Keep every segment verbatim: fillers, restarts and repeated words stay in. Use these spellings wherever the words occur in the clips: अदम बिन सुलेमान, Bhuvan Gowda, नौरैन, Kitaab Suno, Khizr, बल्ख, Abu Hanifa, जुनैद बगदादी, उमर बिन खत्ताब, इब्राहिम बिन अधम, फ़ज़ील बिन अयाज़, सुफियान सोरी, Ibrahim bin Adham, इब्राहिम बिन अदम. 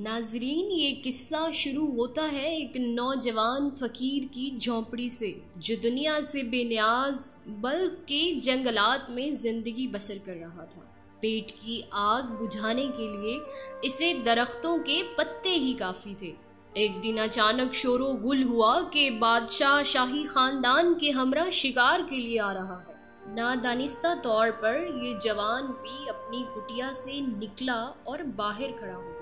नाजरीन, ये किस्सा शुरू होता है एक नौजवान फ़कीर की झोंपड़ी से जो दुनिया से बेनियाज बल्ख के जंगलात में ज़िंदगी बसर कर रहा था। पेट की आग बुझाने के लिए इसे दरख्तों के पत्ते ही काफ़ी थे। एक दिन अचानक शोरो गुल हुआ कि बादशाह शाही ख़ानदान के हमरा शिकार के लिए आ रहा है। नादानिस्ता तौर पर ये जवान भी अपनी कुटिया से निकला और बाहर खड़ा हो गया।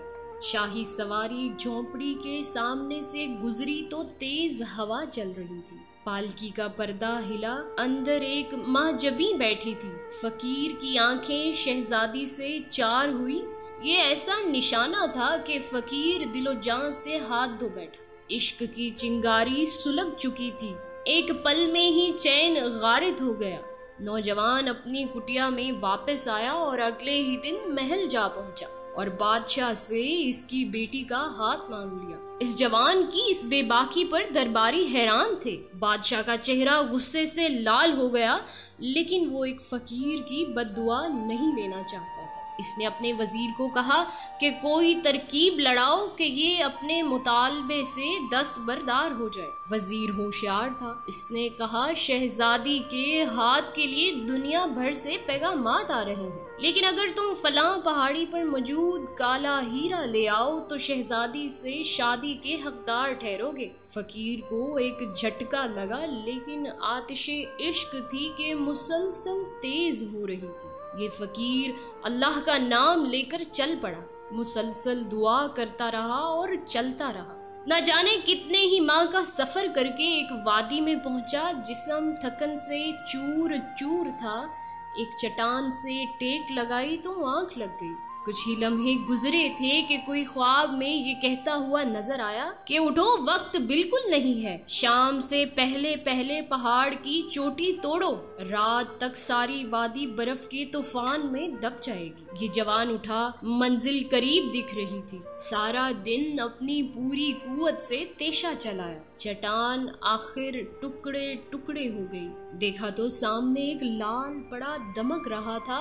शाही सवारी झोंपड़ी के सामने से गुजरी तो तेज हवा चल रही थी। पालकी का पर्दा हिला, अंदर एक महजबी बैठी थी। फकीर की आंखें शहजादी से चार हुई। ये ऐसा निशाना था कि फकीर दिलो जान से हाथ धो बैठा। इश्क की चिंगारी सुलग चुकी थी। एक पल में ही चैन गारित हो गया। नौजवान अपनी कुटिया में वापस आया और अगले ही दिन महल जा पहुंचा और बादशाह से इसकी बेटी का हाथ मांग लिया। इस जवान की इस बेबाकी पर दरबारी हैरान थे। बादशाह का चेहरा गुस्से से लाल हो गया, लेकिन वो एक फकीर की बद्दुआ नहीं लेना चाहता था। इसने अपने वजीर को कहा कि कोई तरकीब लड़ाओ कि ये अपने मुतालबे से दस्तबरदार हो जाए। वजीर होशियार था। इसने कहा, शहजादी के हाथ के लिए दुनिया भर से पैगामात आ रहे हैं, लेकिन अगर तुम फलां पहाड़ी पर मौजूद काला हीरा ले आओ तो शहजादी से शादी के हकदार ठहरोगे। फकीर को एक झटका लगा, लेकिन आतिशे इश्क थी कि मुसलसल तेज हो रही थी। ये फकीर अल्लाह का नाम लेकर चल पड़ा, मुसलसल दुआ करता रहा और चलता रहा। न जाने कितने ही माह का सफ़र करके एक वादी में पहुंचा। जिस्म थकन से चूर चूर था। एक चट्टान से टेक लगाई तो आंख लग गई। कुछ ही लम्हे गुजरे थे कि कोई ख्वाब में ये कहता हुआ नजर आया कि उठो, वक्त बिल्कुल नहीं है। शाम से पहले पहले पहाड़ की चोटी तोड़ो, रात तक सारी वादी बर्फ के तूफान में दब जाएगी। ये जवान उठा, मंजिल करीब दिख रही थी। सारा दिन अपनी पूरी कुवत से तेशा चलाया। चट्टान आखिर टुकड़े टुकड़े हो गई। देखा तो सामने एक लाल पड़ा दमक रहा था।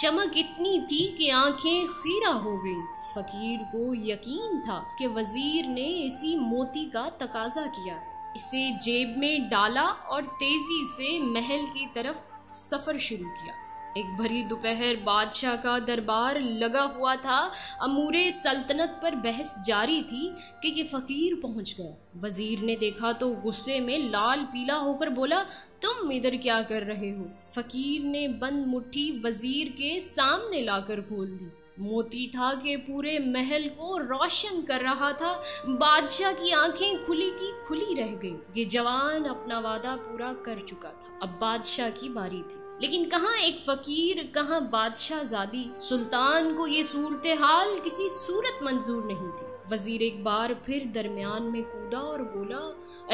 चमक इतनी थी कि आंखें खीरा हो गई। फकीर को यकीन था कि वजीर ने इसी मोती का तकाजा किया। इसे जेब में डाला और तेजी से महल की तरफ सफर शुरू किया। एक भरी दोपहर बादशाह का दरबार लगा हुआ था। अमूरे सल्तनत पर बहस जारी थी कि ये फकीर पहुंच गया। वजीर ने देखा तो गुस्से में लाल पीला होकर बोला, तुम इधर क्या कर रहे हो? फकीर ने बंद मुट्ठी वजीर के सामने लाकर खोल दी। मोती था कि पूरे महल को रोशन कर रहा था। बादशाह की आंखें खुली की खुली रह गई। ये जवान अपना वादा पूरा कर चुका था। अब बादशाह की बारी थी, लेकिन कहाँ एक फकीर, कहाँ बादशाहजादी। सुल्तान को ये सूरत हाल किसी सूरत मंजूर नहीं थी। वजीर एक बार फिर दरमियान में कूदा और बोला,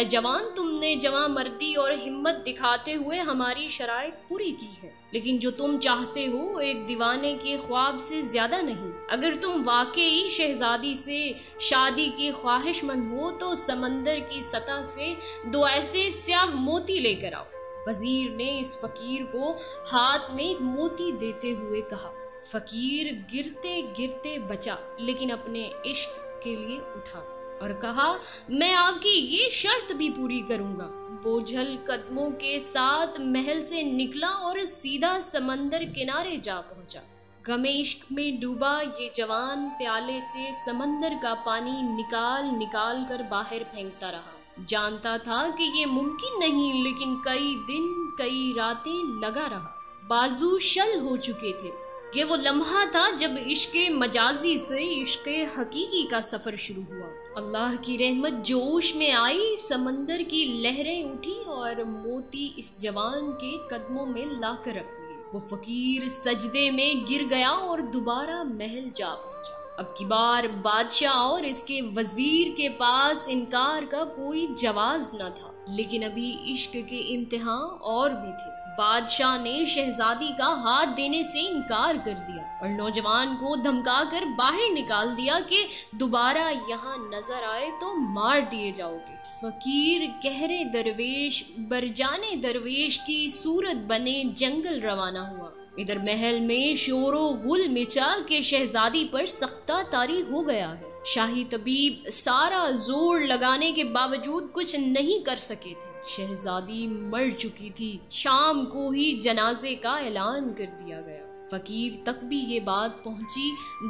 ए जवान, तुमने जवां मर्दी और हिम्मत दिखाते हुए हमारी शराइत पूरी की है, लेकिन जो तुम चाहते हो एक दीवाने के ख्वाब से ज्यादा नहीं। अगर तुम वाकई शहजादी से शादी के ख्वाहिशमंद हो तो समंदर की सतह से दो ऐसे स्याह मोती लेकर आओ। वजीर ने इस फकीर को हाथ में एक मोती देते हुए कहा। फकीर गिरते गिरते बचा, लेकिन अपने इश्क के लिए उठा और कहा, मैं आपकी ये शर्त भी पूरी करूंगा। बोझल कदमों के साथ महल से निकला और सीधा समंदर किनारे जा पहुंचा। गमे इश्क में डूबा ये जवान प्याले से समंदर का पानी निकाल निकाल कर बाहर फेंकता रहा। जानता था कि ये मुमकिन नहीं, लेकिन कई दिन कई रातें लगा रहा। बाजू शल हो चुके थे। ये वो लम्हा था जब इश्के मजाजी से इश्के हकीकी का सफर शुरू हुआ। अल्लाह की रहमत जोश में आई, समंदर की लहरें उठी और मोती इस जवान के कदमों में लाकर रख लिए। वो फकीर सजदे में गिर गया और दोबारा महल जा पहुंचा। अब की बार बादशाह और इसके वजीर के पास इनकार का कोई जवाब न था, लेकिन अभी इश्क के इम्तिहान और भी थे। बादशाह ने शहजादी का हाथ देने से इनकार कर दिया और नौजवान को धमका कर बाहर निकाल दिया कि दोबारा यहाँ नजर आए तो मार दिए जाओगे। फकीर गहरे दरवेश बरजाने दरवेश की सूरत बने जंगल रवाना हुआ। इधर महल में शोरो गुल मिचा के शहजादी पर सख्ता तारी हो गया है। शाही तबीब सारा जोर लगाने के बावजूद कुछ नहीं कर सके थे। शहजादी मर चुकी थी। शाम को ही जनाजे का ऐलान कर दिया गया। फकीर तक भी ये बात पहुंची,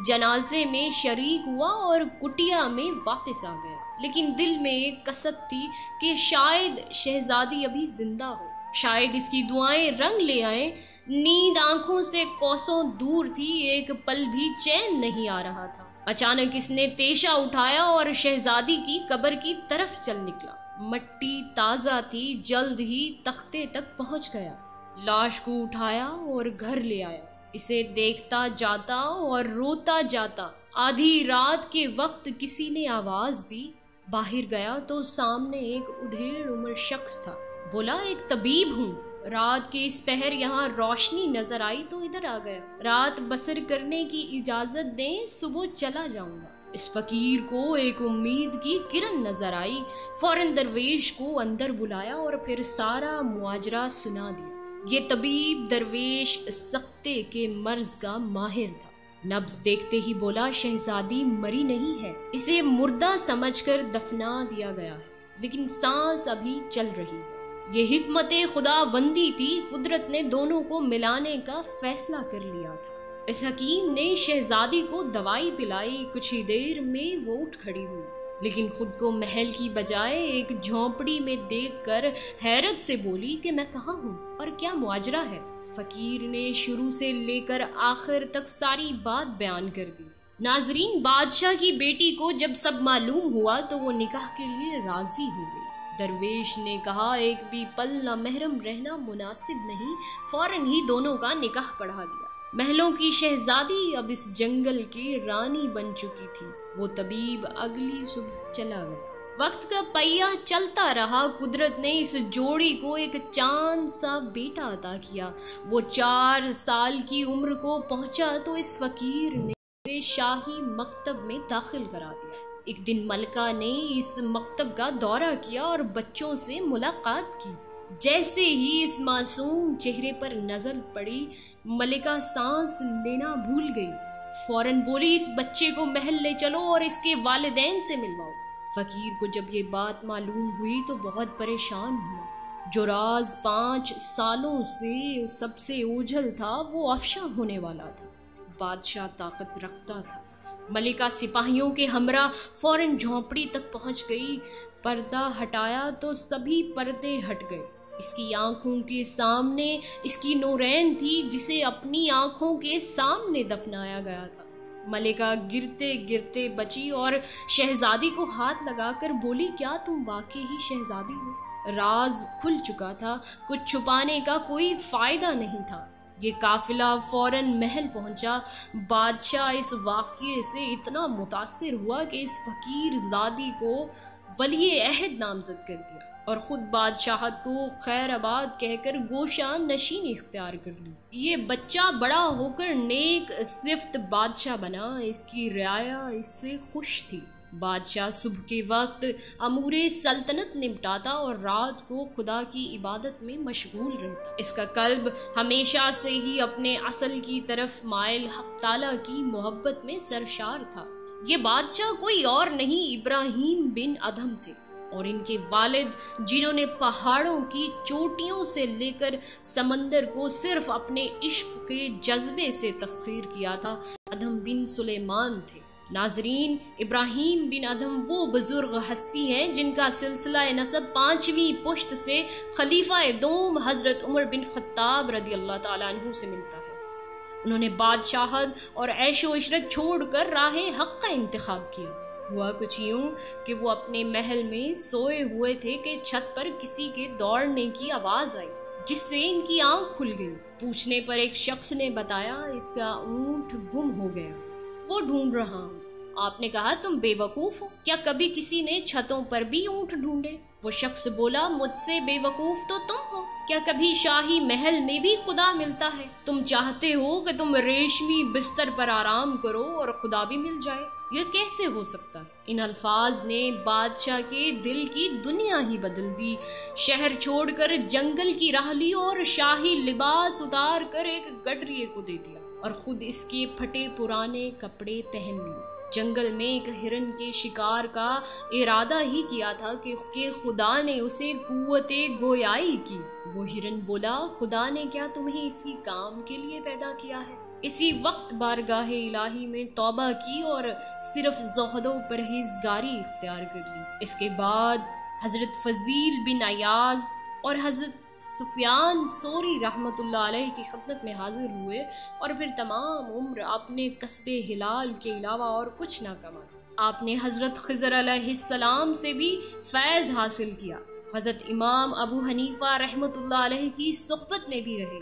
जनाजे में शरीक हुआ और कुटिया में वापस आ गया। लेकिन दिल में एक कसक थी कि शायद शहजादी अभी जिंदा हो, शायद इसकी दुआएं रंग ले आए। नींद आंखों से कोसों दूर थी, एक पल भी चैन नहीं आ रहा था। अचानक इसने तेशा उठाया और शहजादी की कब्र की तरफ चल निकला। मट्टी ताज़ा थी, जल्द ही तख्ते तक पहुंच गया। लाश को उठाया और घर ले आया। इसे देखता जाता और रोता जाता आधी रात के वक्त किसी ने आवाज़ दी। बाहर गया तो सामने एक उधेड़ उम्र शख्स था। बोला, एक तबीब हूँ, रात के इस पहर यहाँ रोशनी नजर आई तो इधर आ गया। रात बसर करने की इजाजत दें, सुबह चला जाऊंगा। इस फकीर को एक उम्मीद की किरण नजर आई। फौरन दरवेश को अंदर बुलाया और फिर सारा मुआजरा सुना दिया। ये तबीब दरवेश सख्ते के मर्ज का माहिर था। नब्ज देखते ही बोला, शहजादी मरी नहीं है, इसे मुर्दा समझकर दफना दिया गया है, लेकिन सांस अभी चल रही है। ये हिकमते खुदाबंदी थी, कुदरत ने दोनों को मिलाने का फैसला कर लिया था। इस हकीम ने शहजादी को दवाई पिलाई। कुछ ही देर में वो उठ खड़ी हुई, लेकिन खुद को महल की बजाय एक झोंपड़ी में देखकर हैरत से बोली कि मैं कहाँ हूँ और क्या मुआजरा है। फकीर ने शुरू से लेकर आखिर तक सारी बात बयान कर दी। नाजरीन, बादशाह की बेटी को जब सब मालूम हुआ तो वो निकाह के लिए राजी हो गई। दरवेश ने कहा, एक भी पल ना महरम रहना मुनासिब नहीं। फौरन ही दोनों का निकाह पढ़ा दिया। महलों की शहजादी अब इस जंगल की रानी बन चुकी थी। वो तबीब अगली सुबह चला गया। वक्त का पहिया चलता रहा। कुदरत ने इस जोड़ी को एक चांद सा बेटा अता किया। वो चार साल की उम्र को पहुंचा तो इस फकीर ने शाही मकतब में दाखिल करा दिया। एक दिन मलका ने इस मकतब का दौरा किया और बच्चों से मुलाकात की। जैसे ही इस मासूम चेहरे पर नजर पड़ी, मलिका सांस लेना भूल गई। फौरन बोली, इस बच्चे को महल ले चलो और इसके वालिदैन से मिलवाओ। फकीर को जब ये बात मालूम हुई तो बहुत परेशान हुआ। जो राज पाँच सालों से सबसे ओझल था वो अफशा होने वाला था। बादशाह ताकत रखता था। मलिका सिपाहियों के हमरा फौरन झोंपड़ी तक पहुंच गई। पर्दा हटाया तो सभी पर्दे हट गए। इसकी आंखों के सामने इसकी नौरैन थी, जिसे अपनी आंखों के सामने दफनाया गया था। मलिका गिरते गिरते बची और शहजादी को हाथ लगाकर बोली, क्या तुम वाकई ही शहजादी हो? राज खुल चुका था, कुछ छुपाने का कोई फायदा नहीं था। ये काफिला फौरन महल पहुंचा। बादशाह इस वाक़े से इतना मुतासिर हुआ कि इस फकीर ज़ादी को वली अहद नामजद कर दिया और ख़ुद बादशाहत को खैराबाद कहकर गोशा नशीन इख्तियार कर ली। ये बच्चा बड़ा होकर नेक सिफ्त बादशाह बना। इसकी रियाया इससे खुश थी। बादशाह सुबह के वक्त अमूरे सल्तनत निपटाता और रात को खुदा की इबादत में मशगूल रहता। इसका कल्ब हमेशा से ही अपने असल की तरफ मायल हक ताला की मोहब्बत में सरशार था। ये बादशाह कोई और नहीं, इब्राहिम बिन अधम थे और इनके वालिद, जिन्होंने पहाड़ों की चोटियों से लेकर समंदर को सिर्फ अपने इश्क के जज्बे से तस्खीर किया था, अदम बिन सुलेमान थे। नाजरीन, इब्राहिम बिन अदम वो बुजुर्ग हस्ती हैं जिनका सिलसिला नसब पाँचवीं पुश्त से खलीफा दोम हज़रत उमर बिन खत्ताब रदी अल्लाह ताला अन्हु से मिलता है। उन्होंने बादशाहत और ऐशो इशरत छोड़ कर राह हक़ का इंतखाब किया। हुआ कुछ यूँ कि वो अपने महल में सोए हुए थे कि छत पर किसी के दौड़ने की आवाज़ आई, जिससे इनकी आँख खुल गई। पूछने पर एक शख्स ने बताया, इसका ऊँट गुम हो गया, वो ढूंढ रहा हूँ। आपने कहा, तुम बेवकूफ़ हो, क्या कभी किसी ने छतों पर भी ऊँट ढूंढे? वो शख्स बोला, मुझसे बेवकूफ़ तो तुम हो, क्या कभी शाही महल में भी खुदा मिलता है? तुम चाहते हो कि तुम रेशमी बिस्तर पर आराम करो और खुदा भी मिल जाए, यह कैसे हो सकता है? इन अल्फाज ने बादशाह के दिल की दुनिया ही बदल दी। शहर छोड़कर जंगल की राह ली और शाही लिबास उतार कर एक गडरिए को दे दिया और खुद इसके फटे पुराने कपड़े पहन लिए। जंगल में एक हिरन के शिकार का इरादा ही किया था कि, कि खुदा ने उसे कुव्वते गोयाई की। वो हिरन बोला, खुदा ने क्या तुम्हें इसी काम के लिए पैदा किया है? इसी वक्त बारगाह इलाही में तौबा की और सिर्फ ज़ुहद व परहेजगारी इख्तियार कर ली। इसके बाद हज़रत फ़ज़ील बिन अयाज़ और हज़रत सुफियान सोरी रहमतुल्लाह अलैह की खिदमत में हाजिर हुए और फिर तमाम उम्र अपने कस्बे हिलाल के अलावा और कुछ ना कमाया। आपने हज़रत खिज़र अलैहिस्सलाम से भी फैज़ हासिल किया। हज़रत इमाम अबू हनीफा रहमतुल्लाह अलैह की सोहबत में भी रहे।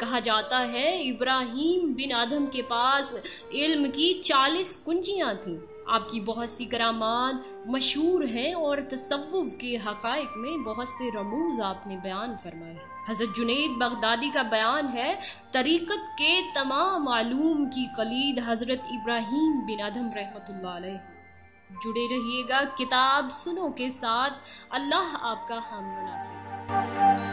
कहा जाता है इब्राहिम बिन आदम के पास इल्म की चालीस कुंजियाँ थीं। आपकी बहुत सी करामात मशहूर हैं और तसव्वुफ़ के हक़ाइक़ में बहुत से रमूज़ आपने बयान फरमाए हैं। हज़रत जुनैद बगदादी का बयान है, तरीक़त के तमाम आलूम की कलीद हज़रत इब्राहीम बिन अदहम रहमतुल्लाह अलैह। जुड़े रहिएगा किताब सुनो के साथ। अल्लाह आपका हामी नासिर।